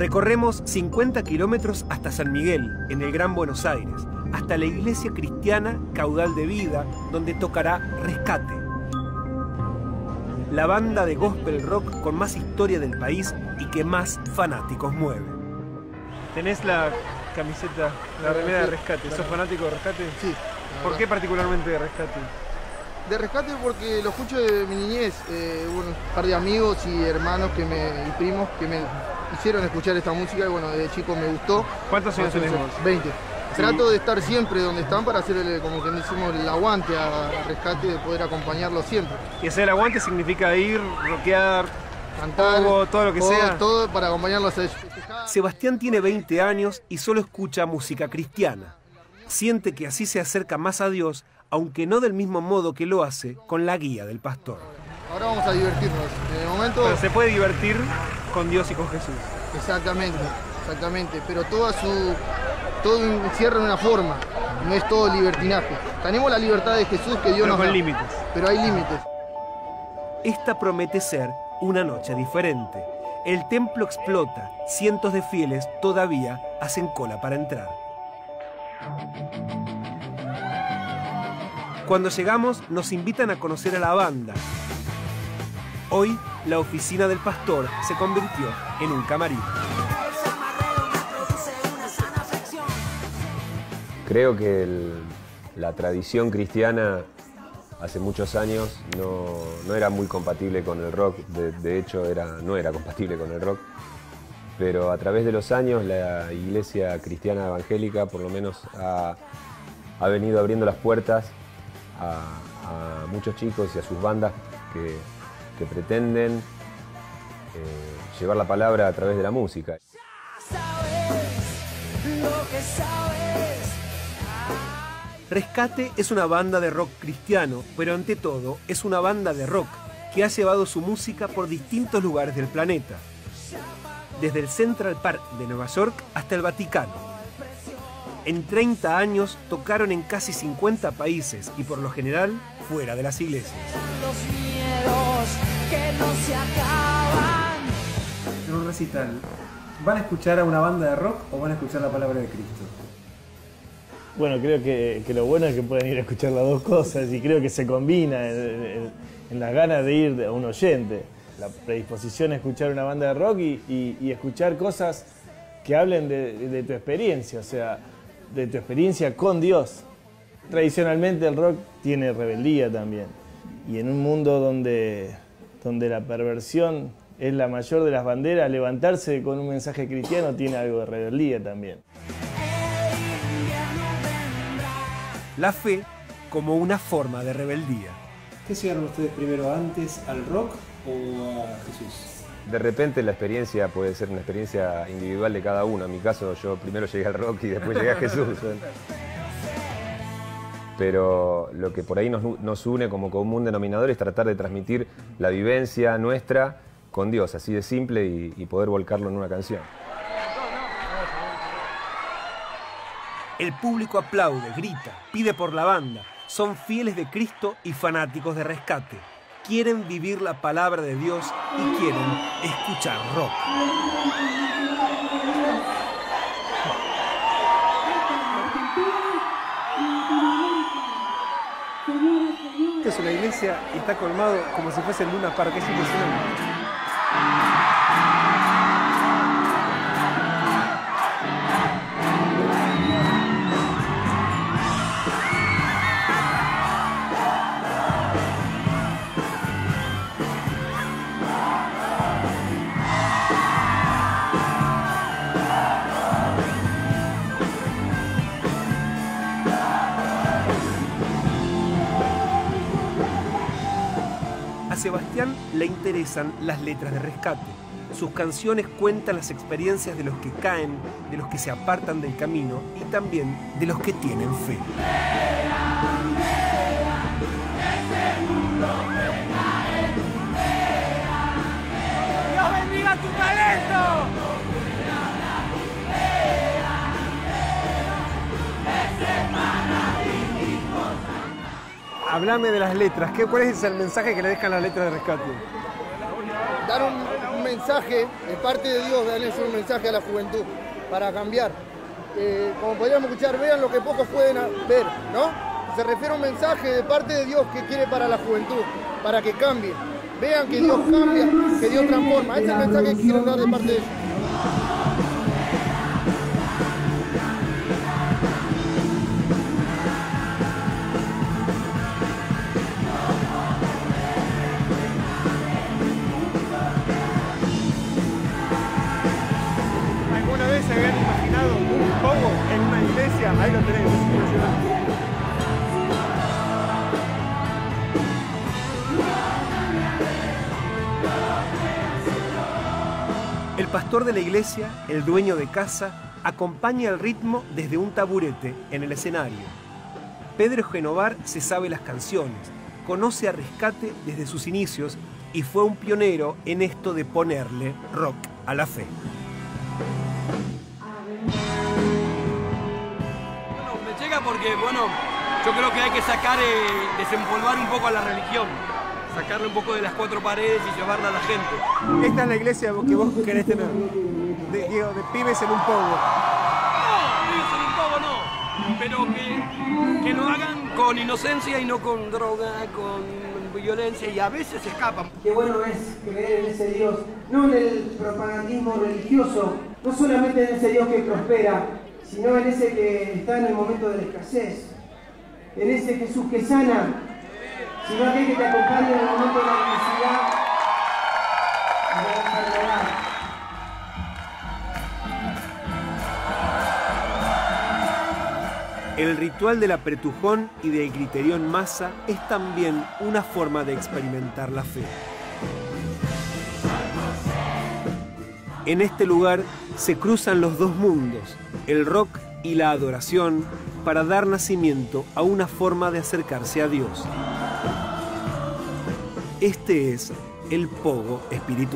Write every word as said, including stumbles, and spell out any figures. Recorremos cincuenta kilómetros hasta San Miguel, en el Gran Buenos Aires, hasta la Iglesia Cristiana Caudal de Vida, donde tocará Rescate, la banda de gospel rock con más historia del país y que más fanáticos mueve. ¿Tenés la camiseta, la remera de Rescate? ¿Sos fanático de Rescate? Sí. ¿Por qué particularmente de Rescate? De Rescate porque lo escucho de mi niñez. Eh, bueno, un par de amigos y hermanos que me, y primos que me hicieron escuchar esta música y bueno, desde chico me gustó. ¿Cuántos años tenemos? veinte. Sí. Trato de estar siempre donde están para hacer el, como que decimos, el aguante a Rescate, de poder acompañarlo siempre. Y hacer el aguante significa ir, rockear, cantar, pogo, todo lo que pogo, sea. Todo para acompañarlos a ellos. Sebastián tiene veinte años y solo escucha música cristiana. Siente que así se acerca más a Dios, aunque no del mismo modo que lo hace con la guía del pastor. Ahora vamos a divertirnos. En el momento... Pero se puede divertir con Dios y con Jesús. Exactamente, exactamente. Pero toda su... todo encierra una forma, no es todo libertinaje. Tenemos la libertad de Jesús que Dios nos da. Pero hay límites. Pero hay límites. Esta promete ser una noche diferente. El templo explota, cientos de fieles todavía hacen cola para entrar. Cuando llegamos, nos invitan a conocer a la banda. Hoy, la oficina del pastor se convirtió en un camarín. Creo que el, la tradición cristiana hace muchos años no, no era muy compatible con el rock, de, de hecho era, no era compatible con el rock, pero a través de los años la Iglesia Cristiana Evangélica por lo menos ha, ha venido abriendo las puertas a, a muchos chicos y a sus bandas que, que pretenden eh, llevar la palabra a través de la música. Ya sabes lo que sabes. Rescate es una banda de rock cristiano, pero ante todo es una banda de rock que ha llevado su música por distintos lugares del planeta, desde el Central Park de Nueva York hasta el Vaticano. En treinta años tocaron en casi cincuenta países y por lo general fuera de las iglesias. En un recital, ¿van a escuchar a una banda de rock o van a escuchar la palabra de Cristo? Bueno, creo que, que lo bueno es que pueden ir a escuchar las dos cosas y creo que se combina en, en, en las ganas de ir a un oyente. La predisposición a escuchar una banda de rock y, y, y escuchar cosas que hablen de, de tu experiencia, o sea, de tu experiencia con Dios. Tradicionalmente el rock tiene rebeldía también y en un mundo donde, donde la perversión es la mayor de las banderas, levantarse con un mensaje cristiano tiene algo de rebeldía también. La fe como una forma de rebeldía. ¿Qué llegaron ustedes primero, antes al rock o a Jesús? De repente la experiencia puede ser una experiencia individual de cada uno. En mi caso yo primero llegué al rock y después llegué a Jesús. Pero lo que por ahí nos, nos une como común denominador es tratar de transmitir la vivencia nuestra con Dios, así de simple, y, y poder volcarlo en una canción. El público aplaude, grita, pide por la banda. Son fieles de Cristo y fanáticos de Rescate. Quieren vivir la palabra de Dios y quieren escuchar rock. Esta es una iglesia y está colmado como si fuese el Luna Park. Es impresionante. A Sebastián le interesan las letras de Rescate. Sus canciones cuentan las experiencias de los que caen, de los que se apartan del camino y también de los que tienen fe. ¡Dios bendiga tu talento! Háblame de las letras. ¿Cuál es el mensaje que le dejan las letras de Rescate? Dar un, un mensaje de parte de Dios, darles un mensaje a la juventud para cambiar. Eh, como podríamos escuchar, vean lo que pocos pueden ver, ¿no? Se refiere a un mensaje de parte de Dios que quiere para la juventud, para que cambie. Vean que Dios cambia, que Dios transforma. Ese es el mensaje que quiero dar de parte de ellos. ¿Alguna vez se habían imaginado un poco en una iglesia? Ahí lo tenemos, impresionante. El pastor de la iglesia, el dueño de casa, acompaña el ritmo desde un taburete en el escenario. Pedro Genovar se sabe las canciones, conoce a Rescate desde sus inicios y fue un pionero en esto de ponerle rock a la fe. Bueno, me llega porque, bueno, yo creo que hay que sacar, eh, desempolvar un poco a la religión. Sacarle un poco de las cuatro paredes y llevarla a la gente. Esta es la iglesia que vos querés tener, de, digo, de pibes en un pogo. No, pibes en un pogo no, pero que, que lo hagan con inocencia y no con droga, con violencia, y a veces escapan. Qué bueno es creer en ese Dios, no en el propagandismo religioso, no solamente en ese Dios que prospera, sino en ese que está en el momento de la escasez, en ese Jesús que sana, sino aquel que te acompaña en el momento de la necesidad y de la enfermedad. El ritual del apretujón y del griterío en masa es también una forma de experimentar la fe. En este lugar se cruzan los dos mundos, el rock y la adoración, para dar nacimiento a una forma de acercarse a Dios. Este es el pogo espiritual.